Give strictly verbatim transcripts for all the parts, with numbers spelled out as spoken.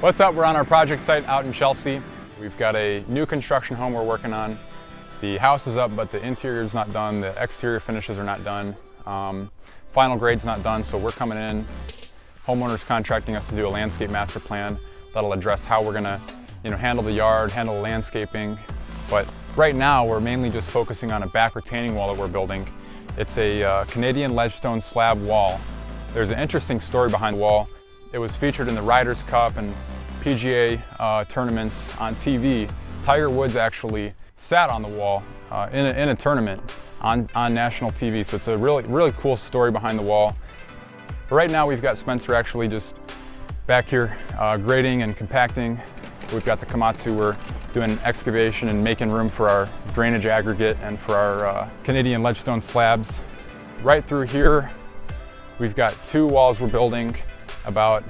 What's up? We're on our project site out in Chelsea. We've got a new construction home we're working on. The house is up, but the interior is not done. The exterior finishes are not done. Um, final grade's not done, so we're coming in. Homeowner's contracting us to do a landscape master plan that'll address how we're gonna, you know, handle the yard, handle the landscaping. But right now, we're mainly just focusing on a back retaining wall that we're building. It's a uh, Canadian Ledgestone slab wall. There's an interesting story behind the wall. It was featured in the Ryder's Cup and P G A uh, tournaments on T V. Tiger Woods actually sat on the wall uh, in, a, in a tournament on, on national T V. So it's a really, really cool story behind the wall. But right now we've got Spencer actually just back here uh, grading and compacting. We've got the Komatsu. We're doing excavation and making room for our drainage aggregate and for our uh, Canadian Ledgestone slabs. Right through here, we've got two walls we're building, about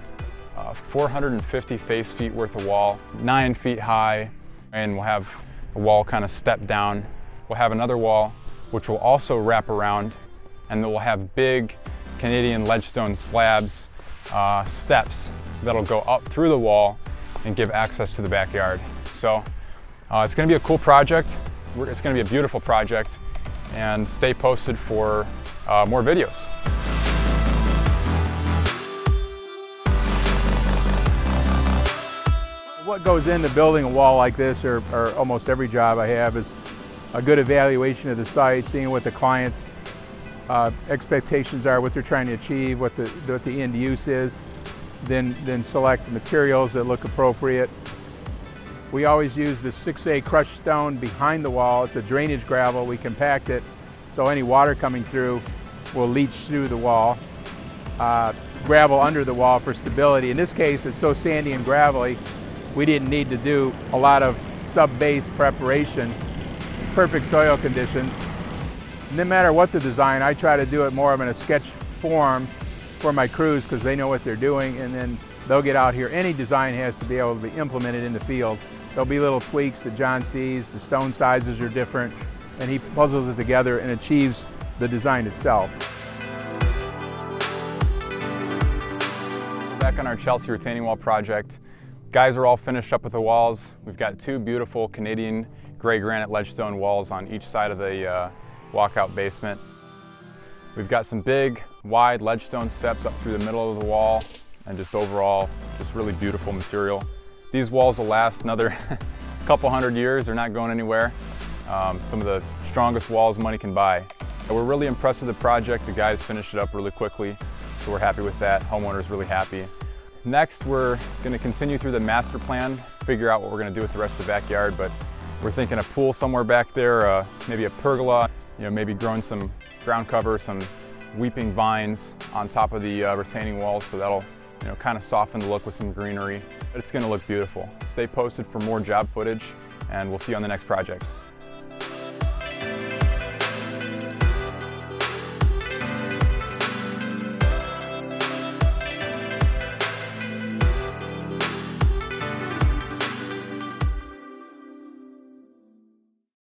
uh, four hundred fifty face feet worth of wall, nine feet high, and we'll have the wall kind of step down. We'll have another wall, which will also wrap around, and then we'll have big Canadian Ledgestone slabs, uh, steps that'll go up through the wall and give access to the backyard. So uh, it's gonna be a cool project. We're, it's gonna be a beautiful project, and stay posted for uh, more videos. What goes into building a wall like this, or, or almost every job I have, is a good evaluation of the site, seeing what the client's uh, expectations are, what they're trying to achieve, what the, what the end use is, then, then select materials that look appropriate. We always use the six A crushed stone behind the wall. It's a drainage gravel. We compact it, so any water coming through will leach through the wall. Uh, gravel under the wall for stability. In this case, it's so sandy and gravelly, we didn't need to do a lot of sub-base preparation, perfect soil conditions. No matter what the design, I try to do it more of in a sketch form for my crews, because they know what they're doing, and then they'll get out here. Any design has to be able to be implemented in the field. There'll be little tweaks that John sees, the stone sizes are different, and he puzzles it together and achieves the design itself. Back on our Chelsea retaining wall project, guys are all finished up with the walls. We've got two beautiful Canadian gray granite ledgestone walls on each side of the uh, walkout basement. We've got some big, wide ledgestone steps up through the middle of the wall, and just overall, just really beautiful material. These walls will last another couple hundred years. They're not going anywhere. Um, some of the strongest walls money can buy. And we're really impressed with the project. The guys finished it up really quickly, so we're happy with that. Homeowner's really happy. Next, we're gonna continue through the master plan, figure out what we're gonna do with the rest of the backyard, but we're thinking a pool somewhere back there, uh, maybe a pergola, you know, maybe growing some ground cover, some weeping vines on top of the uh, retaining walls, so that'll, you know, kind of soften the look with some greenery. But it's gonna look beautiful. Stay posted for more job footage, and we'll see you on the next project.